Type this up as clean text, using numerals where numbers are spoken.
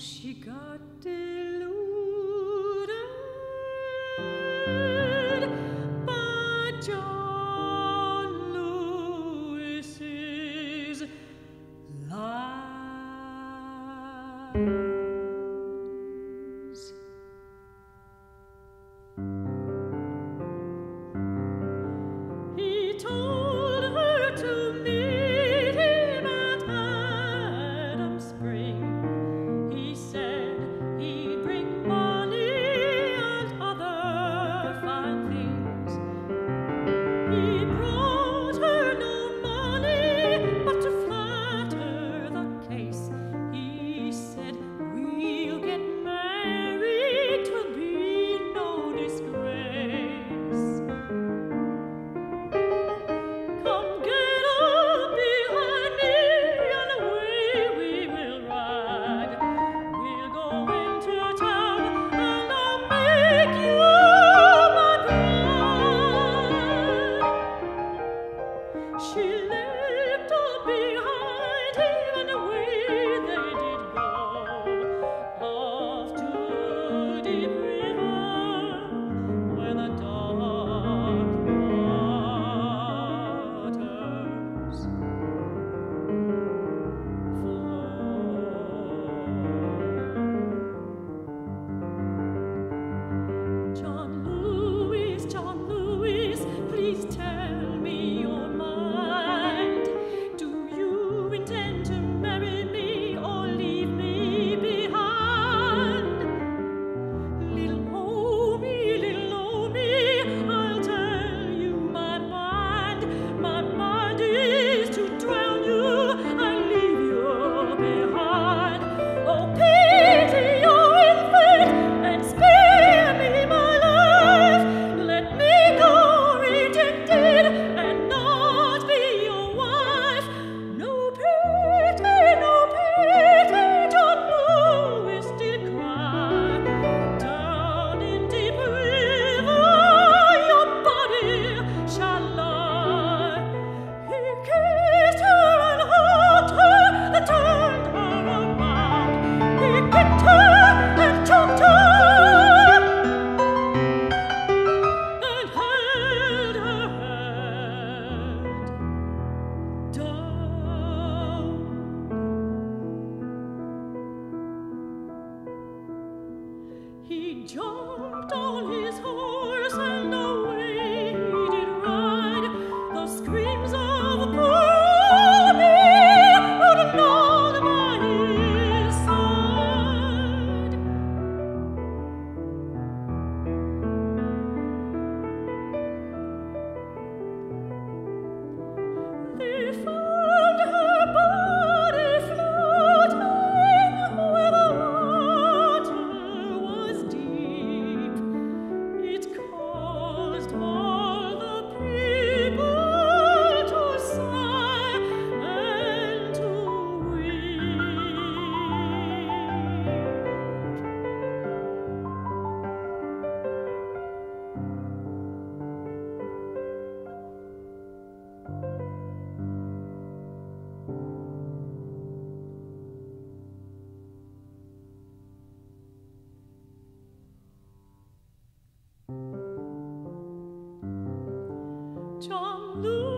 she got deluded by John Lewis's lies. He told her to meet him at Adam Springs. He brought her no money, but to flatter the case, he said, "We'll get married, 'twill be no disgrace. Come get up behind me, and away we will ride. We'll go into town, and I'll make you my bride." She left her behind him, and away they did go, off to the deep river where the dark waters flow. John Lewis, please tell me your mind. He jumped on his horse and away he did ride. The screams of poor me rolled along by his side. They found her body floating where the water was deep. It caused all the people to sigh and to weep. John Lewis.